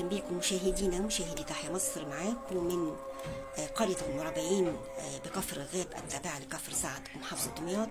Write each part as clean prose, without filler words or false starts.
أهلا بكم مشاهدينا ومشاهدي تحية مصر، معاكم من قرية المربعين بكفر الغاب التابعة لكفر سعد محافظة دمياط.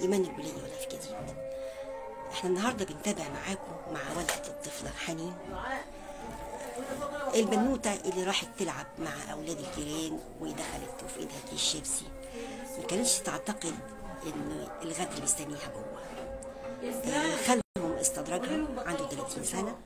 إيمان البولي ولا في جديد. احنا النهاردة بنتابع معاكم مع والدة الطفلة حنين، البنوتة اللي راحت تلعب مع أولاد الجيران ودخلت وفي إيدها كيس شيبسي. ما كانتش تعتقد إن الغدر اللي مستنيها جوه. خالهم استدرجها، عنده 30 سنة.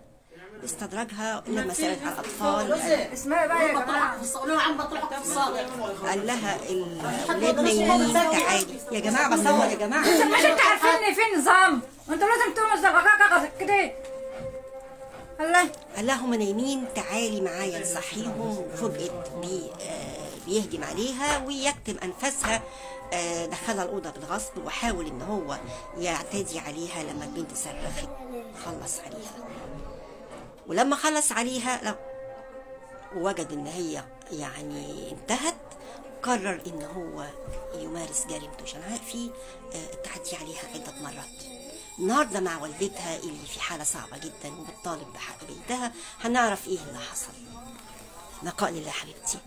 استدرجها لما سالت على الاطفال، اسمها بقى يا جماعه، قولوا لها عم بطلعك في الصادق. قال لها الاولاد نايمين، تعالي يا جماعه بصور يا جماعه. انتوا عارفين في نظام، انتوا لازم تقوموا الزغاغه كده. قال لها هم نايمين، تعالي معايا نصحيهم. فوجئت بيهجم عليها ويكتم انفاسها. دخلها الاوضه بالغصب وحاول ان هو يعتدي عليها لما البنت صرخت. خلص عليها، ولما خلص عليها وجد ان هي يعني انتهت، قرر ان هو يمارس جريمته شنعاء في التحدي عليها عده مرات. النهارده مع والدتها اللي في حاله صعبه جدا وبتطالب بحق بنتها، هنعرف ايه اللي حصل. نقاء لله حبيبتي،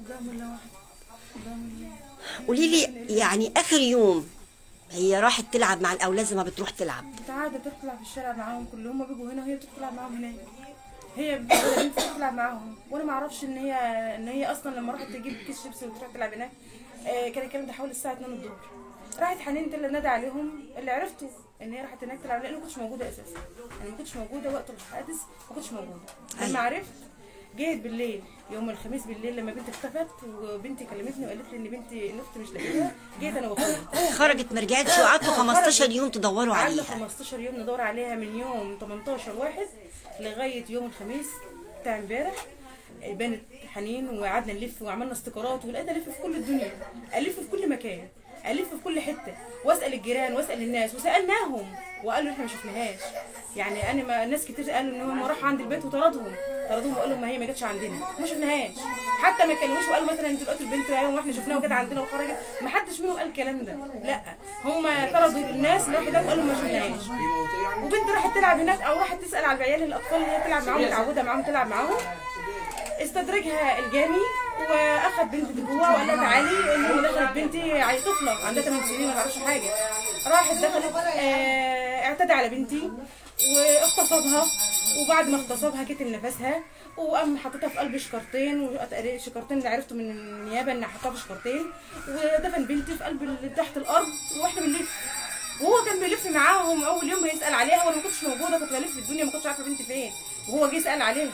قولي لي يعني اخر يوم هي راحت تلعب مع الاولاد زي ما بتروح تلعب، عاده بتروح تلعب في الشارع معاهم كلهم، بيجوا هنا وهي بتروح تلعب معاهم هناك. هي بتطلع معاهم وانا ما اعرفش ان هي اصلا لما راحت تجيب كيس شيبسي وتروح تلعب هناك كان الكلام ده حوالي الساعه 2 الظهر. راحت حنين تلا نادى عليهم، اللي عرفته ان هي راحت هناك تلعب، لان ما كنتش موجوده اساسا. انا ما كنتش موجوده وقت الحادث، ما كنتش موجوده. لما عرفت جيت بالليل يوم الخميس بالليل، لما بنتي اختفت وبنتي كلمتني وقالت لي ان بنتي الاخت مش لاقيها، جيت انا واخويا. خرجت ما رجعتش، وقعدتوا 15 يوم تدوروا عليها. قعدنا 15 يوم ندور عليها من يوم 18/1 لغايه يوم الخميس بتاع امبارح. بنت حنين وقعدنا نلف وعملنا استقارات، ولقيت الف في كل الدنيا، الف في كل مكان، الف في كل حته، واسال الجيران واسال الناس، وسالناهم وقالوا احنا ما شفناهاش. يعني انا ما ناس كتير قالوا ان هم راحوا عند البيت وطردوهم وقالوا ما هي ما جاتش عندنا، ما شفناهاش. حتى ما كلموش وقالوا مثلا انتوا لقيتوا البنت واحنا شفناها وجت عندنا وخرجت، ما حدش منهم قال الكلام ده، لا هم طردوا الناس لوحدها وقالوا ما شفناهاش. وبنت راحت تلعب هناك او راحت تسال على العيال الاطفال اللي هي بتلعب معاهم، متعوده معاهم تلعب معاهم. استدرجها الجاني واخد بنتي جوه وقال لها تعالي، اللي دخلت بنتي عيل طفله عندها 8 سنين ما تعرفش حاجه. راحت دخلت اعتدى على بنتي واغتصبها، وبعد ما اغتصبها كتم نفسها وقام حطيتها في قلب شكرتين، وشكرتين اللي عرفته من النيابه ان حطها في شكرتين، ودفن بنتي في قلب تحت الارض. واحنا بنلف وهو كان بيلف معاهم اول يوم بيسال عليها، وانا ما كنتش موجوده، كنت بلف في الدنيا ما كنتش عارفه بنتي فين، وهو جه سال عليها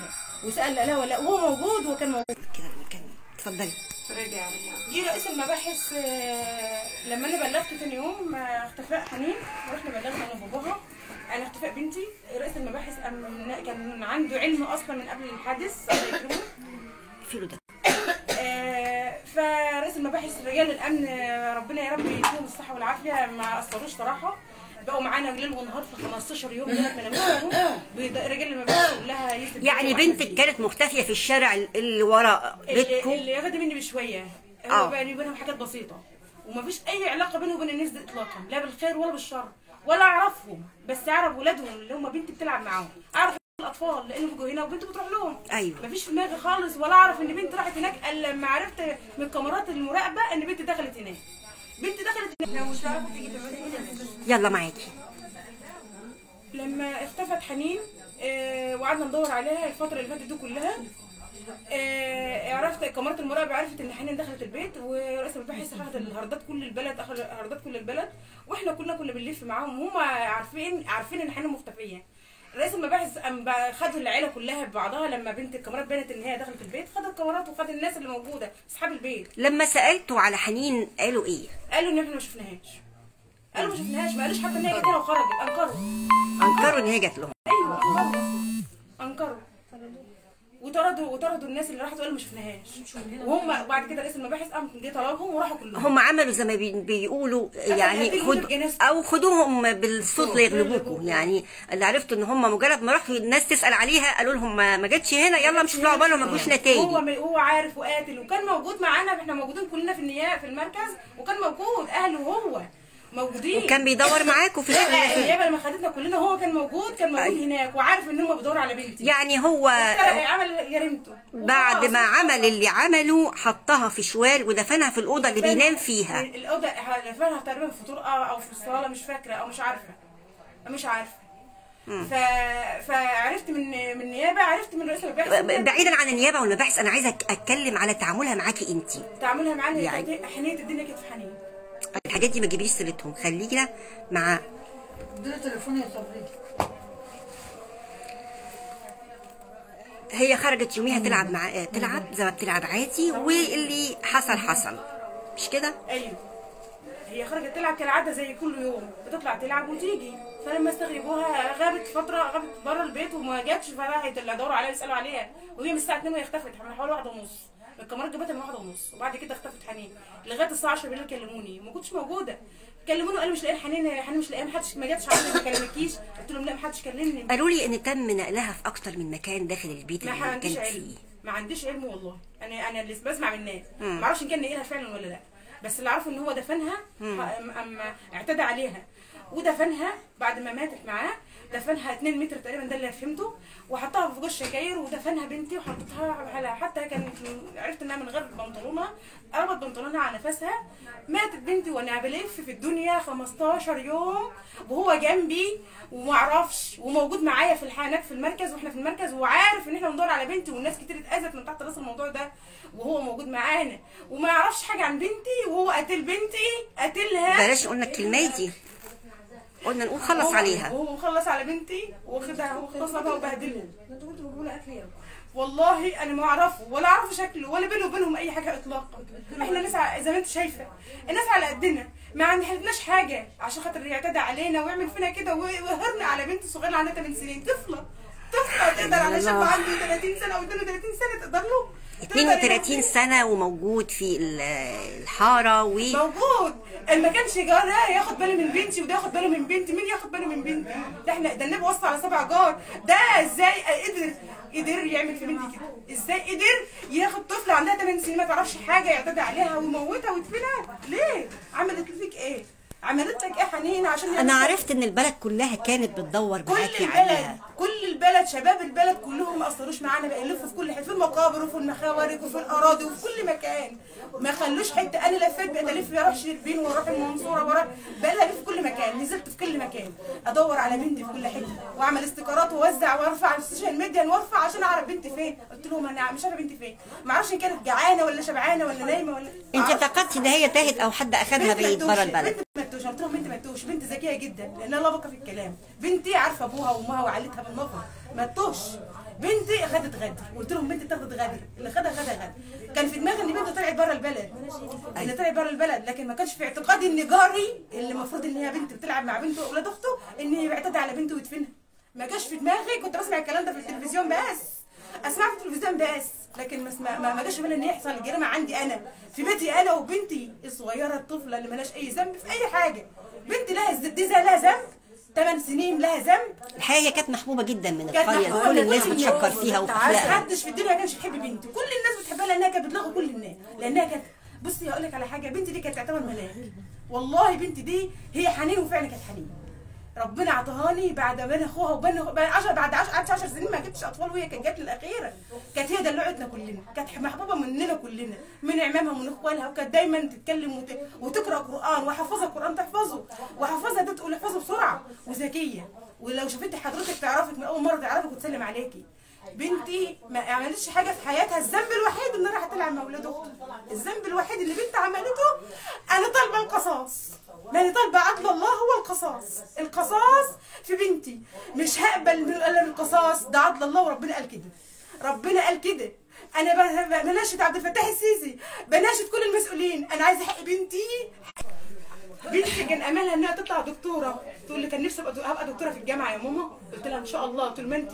وسال لا ولا وهو موجود وكان موجود كده. اتفضلي. رجع جه رئيس المباحث لما انا بلغت ثاني يوم اختفاء حنين، ورحنا بلغنا انا وباباها عن اختفاء بنتي. رئيس المباحث كان عنده علم اصلا من قبل الحادث، الله يكرمه فيلو ده. فرئيس المباحث رجال الامن ربنا يا رب يديهم الصحه والعافيه ما قصروش صراحه، بقوا معانا ليل ونهار في 15 يوم دولت ما ناموش. رجال المباحث كلها يعني بنتك كانت مختفيه في الشارع اللي وراء بيتكم اللي ياخد مني بشويه، هو يعني بينهم حاجات بسيطه ومفيش اي علاقه بينه وبين الناس دي اطلاقا، لا بالخير ولا بالشر، ولا اعرفهم، بس اعرف ولادهم اللي هم بنتي بتلعب معاهم، اعرف الاطفال لانهم بيجوا هنا وبنتي بتروح لهم. ايوه مفيش في دماغي خالص، ولا اعرف ان بنتي راحت هناك الا لما عرفت من كاميرات المراقبه ان بنتي دخلت هناك. بنتي دخلت هناك لو مش هتعرفوا تيجي تمام. يلا معاكي. لما اختفت حنين وقعدنا ندور عليها الفتره اللي فاتت دي كلها، عرفت كاميرات المراقبه عرفت ان حنين دخلت البيت، ورئيس المباحث اخذت الهاردات كل البلد، اخذ هاردات كل البلد، واحنا كنا بنلف معاهم وهم عارفين ان حنين مختفيه. رئيس المباحث خدوا العيله كلها ببعضها، لما بنت الكاميرات بانت ان هي دخلت البيت خدوا الكاميرات وخد الناس اللي موجوده اصحاب البيت. لما سالتوا على حنين قالوا ايه؟ قالوا ان احنا ما شفناهاش. قالوا ما شفناهاش، ما قالوش حتى ان هي جت لنا وخرجت، انكروا ان هي جت لهم. ايوه انكروا وطردوا الناس اللي راحت وقالوا ما شفناهاش، وهم بعد كده رئيس المباحث قام جه طلبهم وراحوا كلهم. هم عملوا زي ما بيقولوا يعني خدوهم بالصوت ليغلبوكم، يعني اللي عرفتوا ان هم مجرد ما راحوا الناس تسال عليها قالوا لهم ما جتش هنا، يلا مش طلعوا بالهم ما جوشنا تاني. هو عارف وقاتل، وكان موجود معانا، احنا موجودين كلنا في النيابه في المركز، وكان موجود اهله هو موجودين وكان بيدور معاكوا في الشغل. لا النيابه لما خدتنا كلنا هو كان موجود هناك وعارف ان هم بيدوروا على بنتي. يعني هو عمل جريمته بعد ما عمل اللي عمله حطها في شوال ودفنها في الاوضه اللي بينام فيها. الاوضه دفنها تقريبا في طرقه او في الصاله مش فاكره او مش عارفه. فعرفت من النيابه، عرفت من رئيس المباحث. بعيدا عن النيابه والمباحث انا عايزه اتكلم على تعاملها معاكي انت. تعاملها معايا يعني حنين تديني كتف حنين. الحاجات دي ما تجيبليش سيرتهم، خلينا مع اديني تليفوني يا صبري. هي خرجت يوميها تلعب مع تلعب زي ما بتلعب عادي، واللي حصل مش كده؟ ايوه هي خرجت تلعب كالعاده زي كل يوم، بتطلع تلعب وتيجي، فلما استغربوها غابت فتره، غابت بره البيت وما جاتش، فراحت اللي دوروا عليها يسالوا عليها، وهي من الساعه 2 وهي اختفت من حوالي 1:30. الكاميرات جابتها من 1:30 وبعد كده اختفت حنين لغايه الساعه 10 بالليل. كلموني ما كنتش موجوده، كلموني وقالوا مش لاقيين حنين مش لاقيين، محدش ما جاتش عندي، ما كلمتكيش. قلت لهم لا محدش كلمني. قالوا لي ان تم نقلها في اكتر من مكان داخل البيت اللي كانت فيه. ما عنديش علم والله، انا اللي بسمع من الناس، ما اعرفش ان كان نقلها فعلا ولا لا، بس اللي اعرفه ان هو دفنها اما اعتدى عليها ودفنها بعد ما ماتت معاه، دفنها 2 متر تقريبا، ده اللي فهمته، وحطها في جوه الشجاير ودفنها بنتي وحطتها على، حتى كانت عرفت انها من غير بنطلونها، قربت بنطلونها على نفسها، ماتت بنتي وانا بلف في الدنيا 15 يوم وهو جنبي وما اعرفش، وموجود معايا في الحانات في المركز، واحنا في المركز وعارف ان احنا بندور على بنتي، والناس كتير اتاذت من تحت راس الموضوع ده، وهو موجود معانا وما يعرفش حاجه عن بنتي، وهو قتل بنتي، قتلها. بلاش قلنا الكلمات دي، قلنا نقول خلص عليها، وهو مخلص على بنتي واخدها واغتصبها وبهدلها. والله انا ما اعرفه ولا اعرف شكله ولا بينه وبينهم اي حاجه اطلاقا. احنا ناس زي ما انت شايفه، الناس على قدنا، ما عندناش حاجه عشان خاطر يعتدى علينا ويعمل فينا كده، ويقهرنا على بنت صغيره عندها 8 سنين، طفله تقدر على شاب عنده 30 سنه او 32 سنه تقدر له. 32 سنه وموجود في الحاره موجود. ما كانش جار ياخد باله من بنتي وده ياخد باله من بنتي، مين ياخد باله من بنتي؟ ده احنا ده النبي وصى على 7 جار، ده ازاي قدر يعمل في بنتي كده؟ ازاي قدر ياخد طفله عندها 8 سنين ما تعرفش حاجه يعتدي عليها ويموتها ويدفنها؟ ليه؟ عملت فيك ايه؟ عملت لك ايه حنين؟ عشان انا عرفت ان البلد كلها كانت بتدور معاكي عليها. كل البلد شباب البلد كلهم ما قصروش معانا، بقى نلف في كل حته، في المقابر وفي المخاورك وفي الاراضي وفي كل مكان، ما خلوش حته. انا لفيت، بقيت الف، بروح شيرفين واروح المنصوره واروح، بقيت الف في كل مكان، نزلت في كل مكان ادور على بنتي في كل حته، واعمل استيكرات ووزع وارفع على السوشيال ميديا وارفع عشان اعرف بنتي فين. قلت لهم انا مش عارفه بنتي فين، ما اعرفش ان كانت جعانه ولا شبعانه ولا نايمه ولا. انت اعتقدتي ان هي تاهت او حد اخذها بعيد بره البلد؟ بنت ما تروح، بنت ما تتوهش، بنت ذكيه جدا لانها لبقه في الكلام، بنتي عارفه ابوها وامها وعائلتها بالمره، ما تتوهش. بنتي خدت غدر، قلت لهم بنتي تاخد غدر، اللي خدها غدر. كان في دماغي ان بنتي طلعت بره البلد، اللي طلعت بره البلد، لكن ما كانش في اعتقادي ان جاري اللي المفروض ان هي بنت بتلعب مع بنته واولاد اخته ان هي بيعتدي على بنته ويدفنها. ما كانش في دماغي، كنت بسمع الكلام ده في التلفزيون بس، اسمع في التلفزيون بس، لكن ما جاش بالي ان يحصل الجريمه عندي انا في بيتي انا وبنتي الصغيره الطفله اللي مالهاش اي ذنب في اي حاجه. بنتي لها ذنب، 8 سنين لها ذنب. الحقيقه هي كانت محبوبه جدا من القريه، كل الناس بتشكر فيها وبتحبها، ما حدش في الدنيا ما كانش بيحب بنتي، كل الناس بتحبها لانها كانت بتلغي كل الناس، لانها كانت، بصي هقول لك على حاجه، بنتي دي كانت تعتبر ملاك والله. بنتي دي هي حنين وفعلا كانت حنين، ربنا عطاهاني بعد ما اخوها قعدت 10 سنين ما جبتش اطفال، وهي كانت جت للاخيره، كانت هي دلوعتنا كلنا، كانت محبوبه مننا كلنا، من عمامها ومن اخوالها، وكانت دايما تتكلم وتقرا قران، وحافظه القران تحفظه، وحافظه ده تقول احفظه بسرعه، وذكيه، ولو شفتي حضرتك تعرفك من اول مره تعرفك وتسلم عليكي. بنتي ما عملتش حاجه في حياتها، الذنب الوحيد ان راحت تلعب مع اولاد اختها، الذنب الوحيد اللي بنتي عملته. انا طالبه القصاص، ما انا طالبه عدل الله هو القصاص، القصاص في بنتي، مش هقبل من القصاص، ده عدل الله وربنا قال كده، ربنا قال كده. انا بناشد عبد الفتاح السيسي، بناشد كل المسؤولين، انا عايزه حق بنتي. بنتي كان املها انها تطلع دكتوره، تقول لي كان نفسي ابقى دكتوره في الجامعه يا ماما، قلت لها ان شاء الله طول ما انت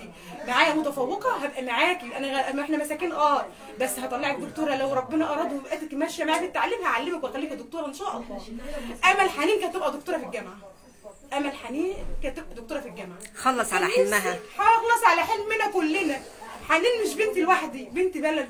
معايا متفوقه هبقى معاكي، انا احنا مساكين بس هطلعك دكتوره لو ربنا اراد وبقيتك ماشيه معايا في التعليم هعلمك واخليك دكتوره ان شاء الله. امل حنين كانت تبقى دكتوره في الجامعه، امل حنين كانت تبقى دكتوره في الجامعه. خلص على حلمها، خلص على حلمنا كلنا. حنين مش بنتي لوحدي، بنت بلد،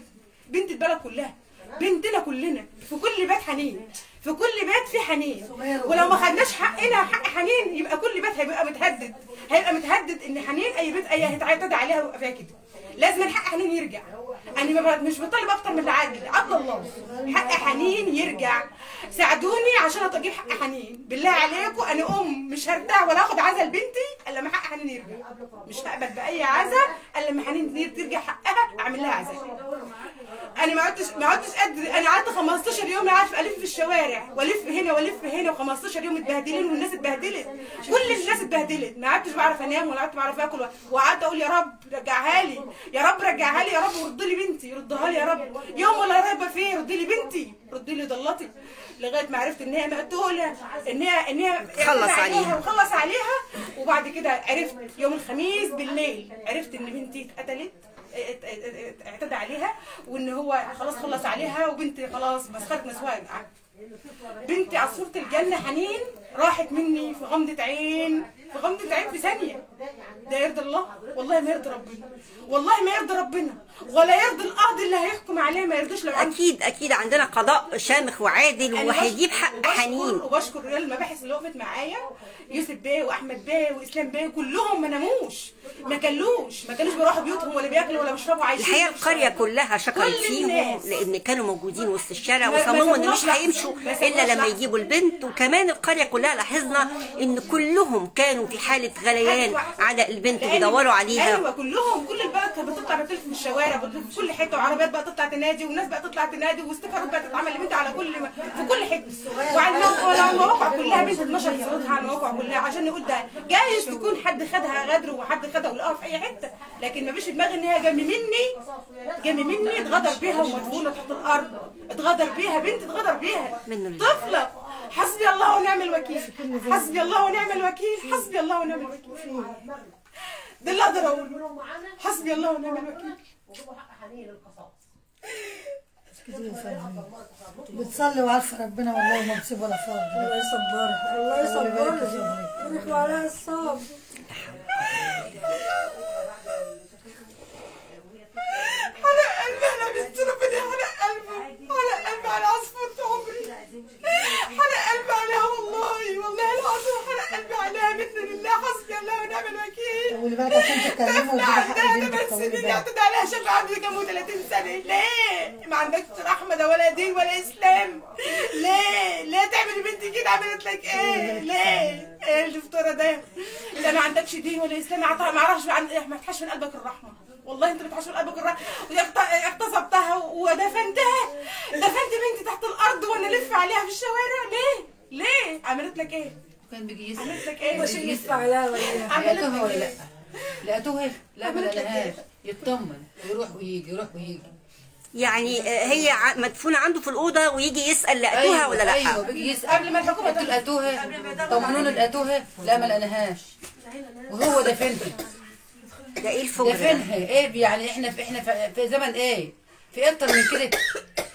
بنت البلد كلها، بنتنا كلنا، في كل بيت حنين، في كل بيت في حنين، ولو ما خدناش حقنا حق حنين يبقى كل بيت هيبقى متهدد، هيبقى متهدد ان حنين اي بيت اي هيتعتدى عليها ويبقى فيها كده. لازم حق حنين يرجع. انا مش بطالب اكتر من العدل، عبد الله حق حنين يرجع. ساعدوني عشان اجيب حق حنين، بالله عليكم انا ام مش هرتاح ولا هاخد عزل بنتي الا لما حق حنين يرجع. مش هقبل باي عزل الا لما حنين ترجع حقها اعمل لها عزل. انا ما عدتش قادر، انا قعدت 15 يوم قاعد الف في الشوارع والف هنا والف هنا و15 يوم متبهدلين والناس اتبهدلت، كل الناس اتبهدلت، ما عدتش بعرف انام ولا عدت بعرف اكل، وقعدت اقول يا رب رجعها لي، يا رب رجعها لي، يا رب ورد لي بنتي، ردها لي يا رب، يوم ولا رايبه فين، رد لي بنتي، رد لي ضلتي، لغايه ما عرفت ان هي مقتوله، ان هي خلص عليها. وبعد كده عرفت يوم الخميس بالليل عرفت ان بنتي اتقتلت، اعتدى عليها، وان هو خلاص خلص عليها، وبنتي خلاص مسخره نسوان. بنتي عصفورة الجنة حنين راحت مني في غمضة عين، في غمضة عين، في ثانية. ده يرضي الله؟ والله ما يرضي ربنا، والله ما يرضي ربنا، ولا يرضي القاضي اللي هيحكم عليه، ما يرضيش. لو اكيد اكيد عندنا قضاء شامخ وعادل وهيجيب حق حنين. وبشكر رجال المباحث اللي وقفت معايا، يوسف بيه واحمد بيه واسلام بيه، كلهم ما ناموش، ما كانوش بيروحوا بيوتهم ولا بياكلوا ولا بيشربوا، عايشين. الحقيقة القرية كلها شكرت فيهم لان كانوا موجودين وسط الشارع، وصمموا ان مش هيمشوا الا لما يجيبوا البنت. وكمان القريه كلها لاحظنا ان كلهم كانوا في حاله غليان على البنت، بيدوروا عليها. ايوه كلهم، كل البلد كانت بتطلع بتلف من الشوارع، في كل حته، وعربيات بقى تطلع تنادي، والناس بقى تطلع تنادي، واستيكرات بقى تتعمل لبنت على في كل حته، وعلى المواقع كلها. بنت اتنشرت صورتها على المواقع كلها عشان نقول ده جايز تكون حد خدها غدر، وحد خدها ولقاها في اي حته، لكن ما فيش في دماغي ان هي جنب مني اتغدر بيها ومدفونه تحت الارض، اتغدر بيها بنت، اتغدر بيها طفلة. حسبي الله ونعم الوكيل، حسبي الله ونعم الوكيل، حسبي الله ونعم الوكيل، ده اللي اقدر اقوله، حسبي الله ونعم الوكيل. بتصلي وعارفه ربنا، والله ما بتسيب ولا فرد. الله يصبرك، الله يصبرك، روحوا عليها الصبر. حلق قلبي، انا بنت ربنا، حلق قلبي على عصفورة عمري، حلق قلبي عليها والله، والله العظيم حلق قلبي عليها مثل لله. حسبي الله ونعم الوكيل. واللي بقى عشان تتكلموا وتجيبوا حق بنتك، 8 سنين اعتدى عليها شاب عنده كام 30 سنة، ليه؟ ما عندكش رحمة ده ولا دين ولا إسلام، ليه تعمل بنتي كده؟ عملت لك إيه؟ ليه؟ إيه الدكتورة ده؟ لا ما عندكش دين ولا إسلام، ما أعرفش، ما تفتحش من قلبك الرحمة، والله انت بتعشق قلبك الرحمه. اغتصبتها ودفنت بنتي تحت الارض وانا الف عليها في الشوارع، ليه؟ عملت لك ايه؟ كان بيجي يسال، عملت لك ايه؟ مش يسال عليها ولا ولا لقيتوها؟ لا ما لقاهاش، يطمن يروح ويجي. يعني هي مدفونه عنده في الاوضه ويجي يسال لقيتوها ولا لا؟ ايوه بيجي يسال قبل ما الحكومه تقول لقيتوها، طمنونا لقيتوها، لا ما لقاهاش وهو دفنها. ده ايه الفجر دفنها؟ ايه يعني؟ احنا في زمن ايه؟ في اكتر من كده،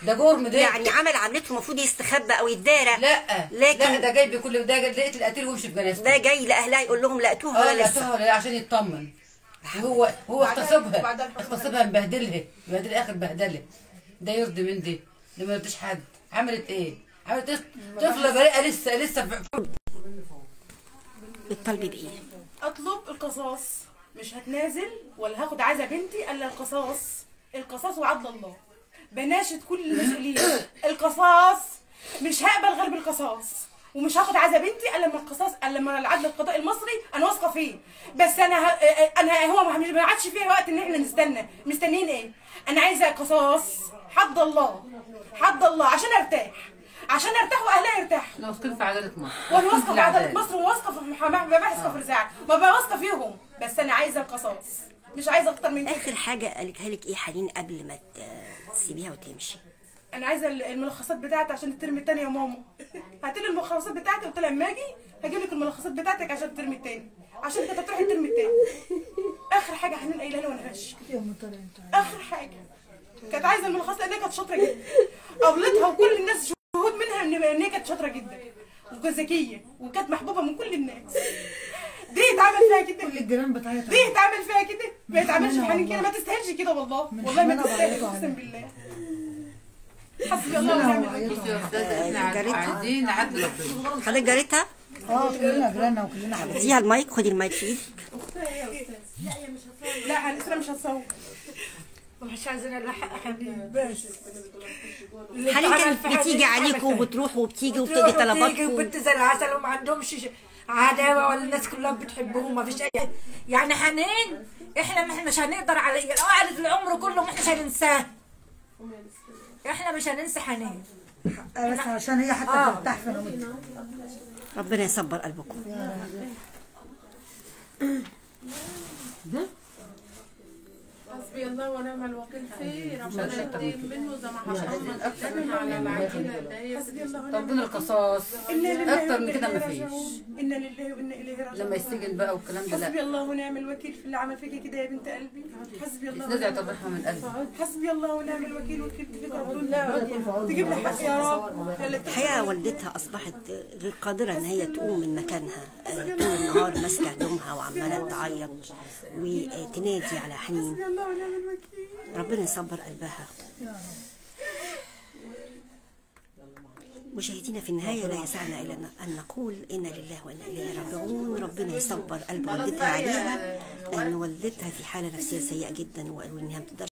ده جرم، ده يعني عمل عملته المفروض يستخبى او يتدارى. لا ده جاي بكل ده، لقيت القتيل ويمشي بجنازته، ده جاي لاهلها يقول لهم لقيتوها ولا لسه؟ لقيتوها ولا لا، عشان يطمن. هو اغتصبها، مبهدلها اخر بهدله. ده يرضي من دي؟ ده ما يرضيش حد. عملت ايه؟ عملت طفله بريئه لسه بتطالبي بايه؟ اطلب القصاص، مش هتنازل ولا هاخد عزا بنتي الا القصاص وعدل الله، بناشد كل المسؤولين، القصاص، مش هقبل غير بالقصاص، ومش هاخد عزا بنتي الا لما القصاص، الا لما العدل القضائي المصري انا واثقه فيه. بس انا هو ما عادش فيه وقت ان احنا نستنى، مستنيين ايه؟ انا عايزه قصاص، حد الله عشان ارتاح واهلها يرتاحوا. انا واثقين في عداله مصر، وانا واثقه في عداله مصر، وواثقه في مباحث كفر زعل، وببقى واثقه فيهم، بس انا عايزه القصاص، مش عايزه اكتر من كده. اخر حاجه قالتها لك ايه حنين قبل ما تسيبيها وتمشي؟ انا عايزه الملخصات بتاعتي عشان الترم الثاني يا ماما. هاتي لي الملخصات بتاعتي، قلت لها اما اجي هجيب لك الملخصات بتاعتك عشان الترم الثاني، عشان انت هتروحي الترم الثاني. اخر حاجه حنين قايلها لي وانا ماشيه، اخر حاجه كانت عايزه الملخصات، لان هي كانت شاطره جدا، قابلتها وكل الناس شهود منها ان هي كانت شاطره جدا وكانت ذكيه وكانت محبوبه من كل الناس. دي اتعمل فيها كده، كل الجيران بتاعتها دي اتعمل فيها كده، ما يتعملش في حنين كده، ما تستاهلش كده والله، والله ما تستاهل، اقسم بالله. حسبي الله ونعم الوكيل. عايزين نعدي ربنا. حضرتك جارتها؟ اه كلنا جيراننا وكلنا حبايبنا. اديها المايك، خدي المايك في ايدك. اختها هي يا استاذ. لا هي مش هتصور. لا على فكره مش هتصور. مش عايزين نلحق حبيبي. حاليا بتيجي عليكم وبتروحوا وبتيجي وبتيجي طلباتكم. بتيجي وبنت زي العسل وما عندهمش عداوه ولا الناس كلها بتحبهم ما فيش اي يعني. حنين احنا مش هنقدر عليها، قعدت العمر كله مش هننساها. احنا مش هننسى حنين بس عشان هي حتى ترتاح في نومتها. ربنا يصبر قلبكم. حسبي الله ونعم الوكيل فيه، ربنا يديم منه زي ما حرمنا نقدمها على العجينه اللي هي ربنا القصاص اكتر من كده ما فيش. انا لله وانا اليه راجعون. لما يسجن بقى والكلام ده. حسبي الله ونعم الوكيل في اللي عمل فيكي كده يا بنت قلبي. حسبي الله ونعم الوكيل يطلعها من قلبي. حسبي الله ونعم الوكيل وكلمه ربنا تجيب لي حق يا رب. الحقيقه والدتها اصبحت غير قادره ان هي تقوم من مكانها طول النهار، ماسكه هدومها وعماله تعيط وتنادي على حنين. ربنا يصبر قلبها. مشاهدينا في النهاية لا يسعنا إلا أن نقول إنا لله وإنا إليه راجعون. ربنا يصبر قلب والدتها عليها، أن والدتها في حالة نفسية سيئة جدا وإنها ما تقدرش